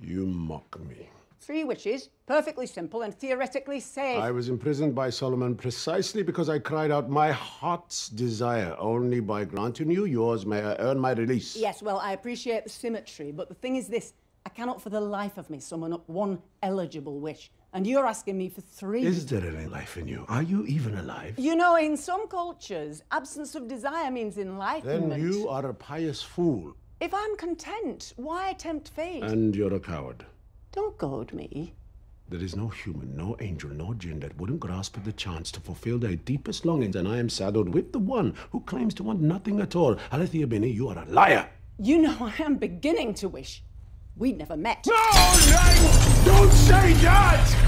You mock me. Three wishes, perfectly simple and theoretically safe. I was imprisoned by Solomon precisely because I cried out my heart's desire. Only by granting you yours may I earn my release. Yes, well, I appreciate the symmetry, but the thing is this. I cannot for the life of me summon up one eligible wish. And you're asking me for three. Is there any life in you? Are you even alive? You know, in some cultures, absence of desire means enlightenment. Then you are a pious fool. If I'm content, why tempt fate? And you're a coward. Don't goad me. There is no human, no angel, no jinn that wouldn't grasp at the chance to fulfill their deepest longings, and I am saddled with the one who claims to want nothing at all. Alithia Binnie, you are a liar. You know, I am beginning to wish we'd never met. No, no! Don't say that!